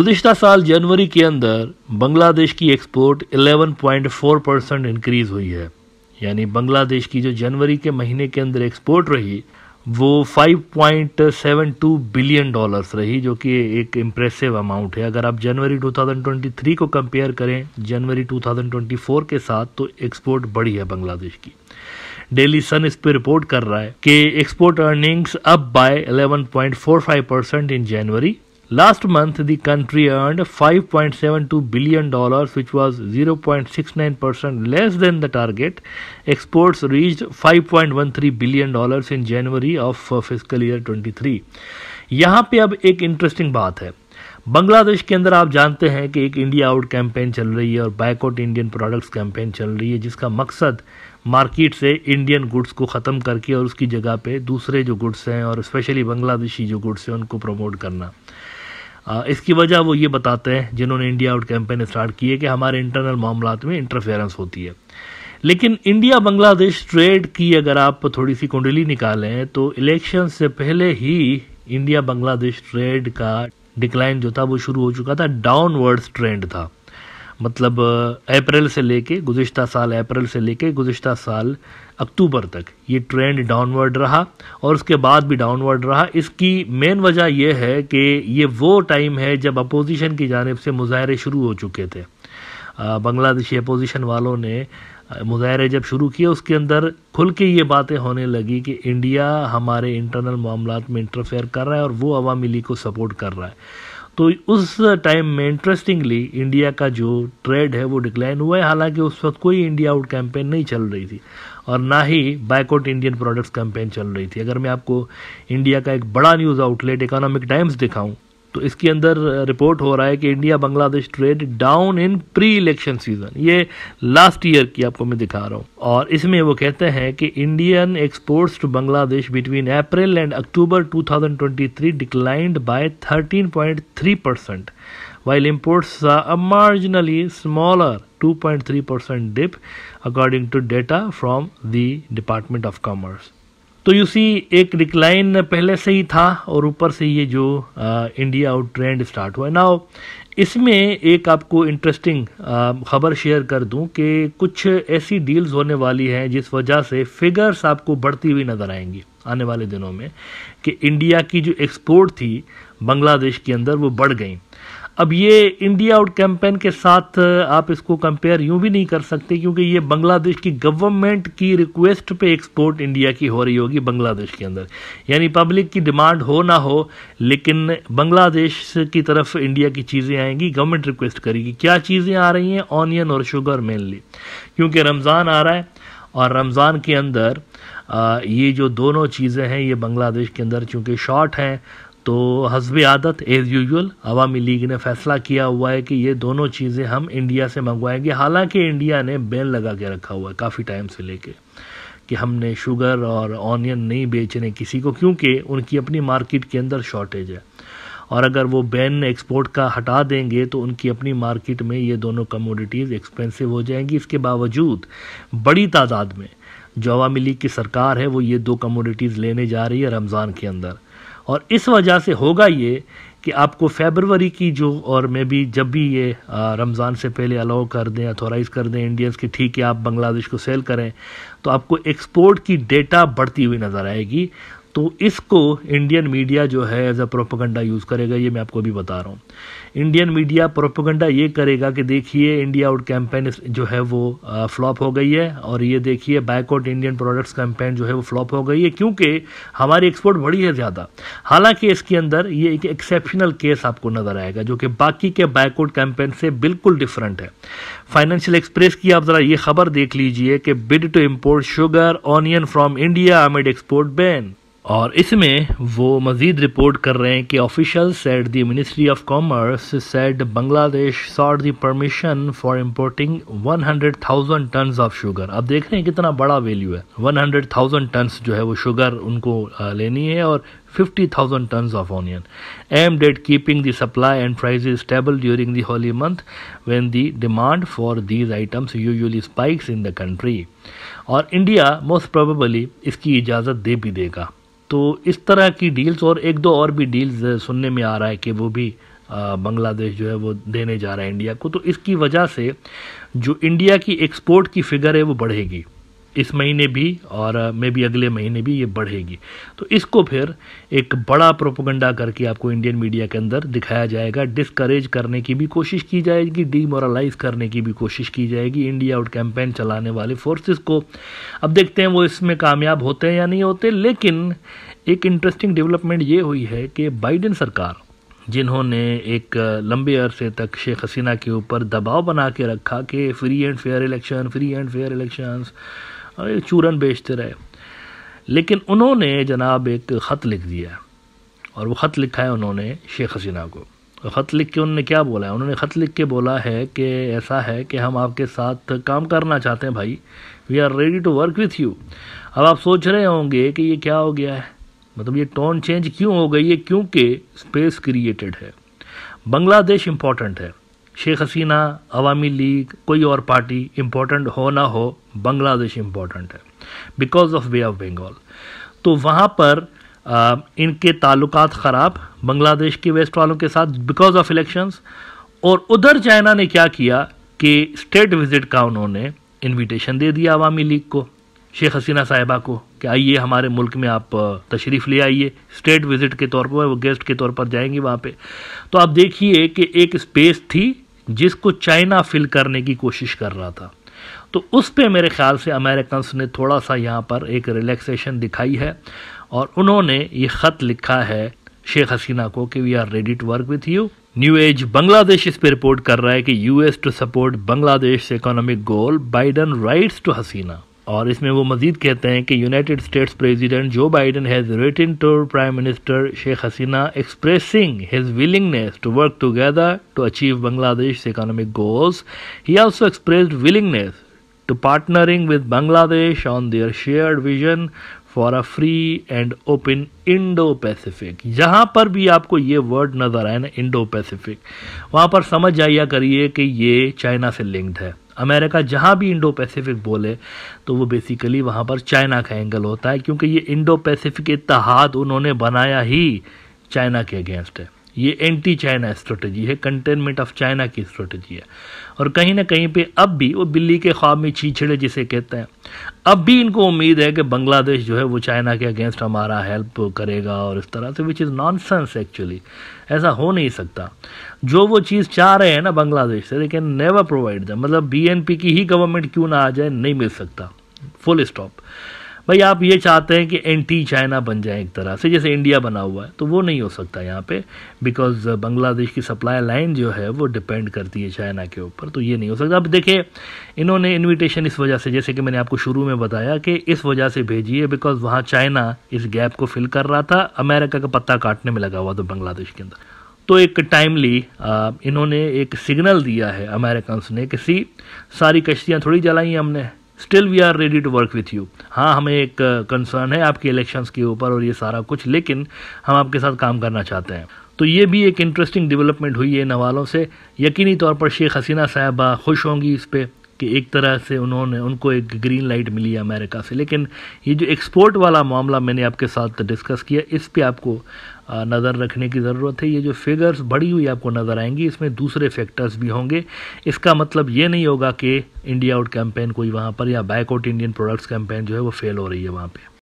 गुज़िश्ता साल जनवरी के अंदर बांग्लादेश की एक्सपोर्ट 11.4% इंक्रीज़ हुई है, यानी बांग्लादेश की जो जनवरी के महीने के अंदर एक्सपोर्ट रही वो 5.72 बिलियन डॉलर्स रही, जो कि एक इम्प्रेसिव अमाउंट है। अगर आप जनवरी 2023 को कंपेयर करें जनवरी 2024 के साथ तो एक्सपोर्ट बढ़ी है बांग्लादेश की। डेली सन इस पर रिपोर्ट कर रहा है कि export earnings up by 11.45% in January. Last month, the country earned $5.72 billion, which was 0.69% less than the target. Exports reached $5.13 billion in January of fiscal year 23. यहाँ पे अब एक इंटरेस्टिंग बात है। बांग्लादेश के अंदर आप जानते हैं कि एक इंडिया आउट कैंपेन चल रही है और बैकआउट इंडियन प्रोडक्ट्स कैंपेन चल रही है, जिसका मकसद मार्केट से इंडियन गुड्स को ख़त्म करके और उसकी जगह पे दूसरे जो गुड्स हैं और स्पेशली बांग्लादेशी जो गुड्स हैं उनको प्रमोट करना। इसकी वजह वो ये बताते हैं जिन्होंने इंडिया आउट कैंपेन स्टार्ट की है कि हमारे इंटरनल मामलात में इंटरफेरेंस होती है। लेकिन इंडिया बांग्लादेश ट्रेड की अगर आप थोड़ी सी कुंडली निकालें तो इलेक्शन से पहले ही इंडिया बांग्लादेश ट्रेड का डिक्लाइन जो था वो शुरू हो चुका था, डाउनवर्ड्स ट्रेंड था। मतलब अप्रैल से लेके गुज़िश्ता साल अक्टूबर तक ये ट्रेंड डाउनवर्ड रहा और उसके बाद भी डाउनवर्ड रहा। इसकी मेन वजह यह है कि ये वो टाइम है जब अपोजिशन की जानिब से मुजाहरे शुरू हो चुके थे। बांग्लादेशी अपोजिशन वालों ने मुजाहरे जब शुरू किए उसके अंदर खुल के ये बातें होने लगी कि इंडिया हमारे इंटरनल मामलात में इंटरफेयर कर रहा है और वो अवामी लीग को सपोर्ट कर रहा है। तो उस टाइम में इंटरेस्टिंगली इंडिया का जो ट्रेड है वो डिक्लाइन हुआ है, हालांकि उस वक्त कोई इंडिया आउट कैंपेन नहीं चल रही थी और ना ही बायकॉट इंडियन प्रोडक्ट्स कैंपेन चल रही थी। अगर मैं आपको इंडिया का एक बड़ा न्यूज़ आउटलेट इकोनॉमिक टाइम्स दिखाऊं तो इसके अंदर रिपोर्ट हो रहा है कि India Bangladesh trade down in pre election season, ये लास्ट ईयर की आपको मैं दिखा रहा हूँ। और इसमें वो कहते हैं कि Indian exports to Bangladesh between April and October 2023 declined by 13.3%, while imports are a marginally smaller 2.3% dip according to data from the Department of Commerce. तो यू सी एक डिक्लाइन पहले से ही था और ऊपर से ये जो इंडिया आउट ट्रेंड स्टार्ट हुआ है। नाउ इसमें एक आपको इंटरेस्टिंग ख़बर शेयर कर दूं कि कुछ ऐसी डील्स होने वाली हैं जिस वजह से फिगर्स आपको बढ़ती हुई नज़र आएंगी आने वाले दिनों में, कि इंडिया की जो एक्सपोर्ट थी बांग्लादेश के अंदर वो बढ़ गई। अब ये इंडिया आउट कैंपेन के साथ आप इसको कंपेयर यूं भी नहीं कर सकते क्योंकि ये बांग्लादेश की गवर्नमेंट की रिक्वेस्ट पे एक्सपोर्ट इंडिया की हो रही होगी बांग्लादेश के अंदर, यानी पब्लिक की डिमांड हो ना हो लेकिन बांग्लादेश की तरफ इंडिया की चीज़ें आएंगी, गवर्नमेंट रिक्वेस्ट करेगी। क्या चीज़ें आ रही हैं? ऑनियन और शुगर मेनली, क्योंकि रमज़ान आ रहा है और रमज़ान के अंदर ये जो दोनों चीज़ें हैं ये बांग्लादेश के अंदर चूँकि शॉर्ट हैं तो हस्बे आदत एज़ यूजुअल अवामी लीग ने फैसला किया हुआ है कि ये दोनों चीज़ें हम इंडिया से मंगवाएंगे। हालांकि इंडिया ने बैन लगा के रखा हुआ है काफ़ी टाइम से लेके कि हमने शुगर और ऑनियन नहीं बेचने किसी को, क्योंकि उनकी अपनी मार्केट के अंदर शॉर्टेज है और अगर वो बैन एक्सपोर्ट का हटा देंगे तो उनकी अपनी मार्केट में ये दोनों कमोडिटीज़ एक्सपेंसिव हो जाएंगी। इसके बावजूद बड़ी तादाद में जो अवामी लीग की सरकार है वो ये दो कमोडिटीज़ लेने जा रही है रमज़ान के अंदर, और इस वजह से होगा ये कि आपको फरवरी की जो और मे भी जब भी ये रमज़ान से पहले अलाउ कर दें, अथोराइज़ कर दें इंडियंस कि ठीक है आप बांग्लादेश को सेल करें, तो आपको एक्सपोर्ट की डेटा बढ़ती हुई नज़र आएगी। तो इसको इंडियन मीडिया जो है एज अ प्रोपेगेंडा यूज़ करेगा, ये मैं आपको भी बता रहा हूँ। इंडियन मीडिया प्रोपेगेंडा ये करेगा कि देखिए इंडिया आउट कैंपेन जो है वो फ्लॉप हो गई है और ये देखिए बैकआउट इंडियन प्रोडक्ट्स कैंपेन जो है वो फ्लॉप हो गई है क्योंकि हमारी एक्सपोर्ट बढ़ी है ज़्यादा। हालांकि इसके अंदर ये एक एक्सेप्शनल केस आपको नज़र आएगा जो कि बाकी के बैकआउट कैंपेन से बिल्कुल डिफरेंट है। फाइनेंशियल एक्सप्रेस की आप ज़रा ये खबर देख लीजिए कि bid to import sugar onion from India amid export ban, और इसमें वो मज़ीद रिपोर्ट कर रहे हैं कि official said the ministry of commerce said Bangladesh sought the permission for importing 100,000 tons of sugar. अब देख रहे हैं कितना बड़ा वैल्यू है, 100,000 टन्स जो है वो शुगर उनको लेनी है और 50,000 tons of onion, aimed at keeping the supply and prices stable during the holy month when the demand for these items usually spikes in the country, और इंडिया मोस्ट प्रोबेबली इसकी इजाज़त दे भी देगा। तो इस तरह की डील्स और एक दो और भी डील्स सुनने में आ रहा है कि वो भी बांग्लादेश जो है वो देने जा रहा है इंडिया को, तो इसकी वजह से जो इंडिया की एक्सपोर्ट की फिगर है वो बढ़ेगी इस महीने भी और मे भी अगले महीने भी ये बढ़ेगी। तो इसको फिर एक बड़ा प्रोपोगंडा करके आपको इंडियन मीडिया के अंदर दिखाया जाएगा, डिस्करेज करने की भी कोशिश की जाएगी, डीमोरलाइज करने की भी कोशिश की जाएगी इंडिया आउट कैंपेन चलाने वाले फोर्सेस को। अब देखते हैं वो इसमें कामयाब होते हैं या नहीं होते। लेकिन एक इंटरेस्टिंग डेवलपमेंट ये हुई है कि बाइडेन सरकार, जिन्होंने एक लंबे अरसे तक शेख हसीना के ऊपर दबाव बना के रखा कि free and fair election, free and fair elections, चूरन बेचते रहे, लेकिन उन्होंने जनाब एक ख़त लिख दिया और वो ख़त लिखा है उन्होंने शेख हसीना को। ख़त लिख के उन्होंने क्या बोला है, उन्होंने ख़त लिख के बोला है कि ऐसा है कि हम आपके साथ काम करना चाहते हैं भाई, we are ready to work with you. अब आप सोच रहे होंगे कि ये क्या हो गया है, मतलब ये टोन चेंज क्यों हो गई है, क्योंकि स्पेस क्रिएटेड है। बांग्लादेश इम्पॉर्टेंट है, शेख हसीना, अवामी लीग, कोई और पार्टी इम्पॉर्टेंट हो ना हो, बांग्लादेश इम्पॉर्टेंट है because of Bay of Bengal. तो वहाँ पर इनके ताल्लुकात ख़राब बांग्लादेश के वेस्ट वालों के साथ बिकॉज ऑफ इलेक्शंस, और उधर चाइना ने क्या किया कि स्टेट विजिट का उन्होंने इन्विटेशन दे दिया अवामी लीग को, शेख हसीना साहिबा को कि आइए हमारे मुल्क में आप तशरीफ़ ले आइए, स्टेट विज़िट के तौर पर, वो गेस्ट के तौर पर जाएंगी वहाँ पे। तो आप देखिए कि एक स्पेस थी जिसको चाइना फिल करने की कोशिश कर रहा था, तो उस पे मेरे ख़्याल से अमेरिकन्स ने थोड़ा सा यहाँ पर एक रिलैक्सेशन दिखाई है और उन्होंने ये ख़त लिखा है शेख हसीना को कि we are ready to work with you. New age Bangladesh इस पर रिपोर्ट कर रहा है कि US to support Bangladesh economic goal, Biden writes to Hasina. और इसमें वो मज़ीद कहते हैं कि United States president Joe Biden has written to prime minister Sheikh Hasina expressing his willingness to work together to achieve Bangladesh economic goals. He also expressed willingness to partnering with Bangladesh on their shared vision for a free and open Indo Pacific. जहाँ पर भी आपको ये word नज़र आए ना, Indo Pacific, वहाँ पर समझ जाइया करिए कि ये चाइना से लिंक्ड है। अमेरिका जहाँ भी इंडो पैसिफिक बोले तो वो बेसिकली वहाँ पर चाइना का एंगल होता है, क्योंकि ये इंडो पैसिफिक इत्तेहाद उन्होंने बनाया ही चाइना के अगेंस्ट है। ये एंटी चाइना स्ट्रेटजी है, कंटेनमेंट ऑफ चाइना की स्ट्रेटजी है, और कहीं ना कहीं पे अब भी वो बिल्ली के ख्वाब में छीछड़े जिसे कहते हैं, अब भी इनको उम्मीद है कि बांग्लादेश जो है वो चाइना के अगेंस्ट हमारा हेल्प करेगा और इस तरह से, विच इज़ नॉनसेंस एक्चुअली। ऐसा हो नहीं सकता। जो वो चीज़ चाह रहे हैं ना बांग्लादेश से, लेकिन नेवर प्रोवाइड दैम, मतलब BNP की ही गवर्नमेंट क्यों ना आ जाए, नहीं मिल सकता, फुल स्टॉप। भाई आप ये चाहते हैं कि एंटी चाइना बन जाए एक तरह से, जैसे इंडिया बना हुआ है, तो वो नहीं हो सकता यहाँ पे, बिकॉज बांग्लादेश की सप्लाई लाइन जो है वो डिपेंड करती है चाइना के ऊपर, तो ये नहीं हो सकता। अब देखिए इन्होंने इन्विटेशन इस वजह से, जैसे कि मैंने आपको शुरू में बताया कि इस वजह से भेजी है बिकॉज वहाँ चाइना इस गैप को फिल कर रहा था, अमेरिका का पत्ता काटने में लगा हुआ था बांग्लादेश के अंदर। तो एक टाइमली इन्होंने एक सिग्नल दिया है अमेरिकन ने कि सी, सारी कश्तियाँ थोड़ी जलाई हैं हमने, still we are ready to work with you. हाँ, हमें एक कंसर्न है आपके इलेक्शंस के ऊपर और ये सारा कुछ, लेकिन हम आपके साथ काम करना चाहते हैं। तो ये भी एक इंटरेस्टिंग डेवलपमेंट हुई है इन हवालों से। यकीनी तौर पर शेख हसीना साहिबा खुश होंगी इस पर कि एक तरह से उन्होंने, उनको एक ग्रीन लाइट मिली है अमेरिका से। लेकिन ये जो एक्सपोर्ट वाला मामला मैंने आपके साथ डिस्कस किया, इस पर आपको नज़र रखने की ज़रूरत है। ये जो फिगर्स बढ़ी हुई आपको नज़र आएंगी, इसमें दूसरे फैक्टर्स भी होंगे। इसका मतलब ये नहीं होगा कि इंडिया आउट कैंपेन कोई वहाँ पर, या बैकआउट इंडियन प्रोडक्ट्स कैंपेन जो है वो फेल हो रही है वहाँ पर।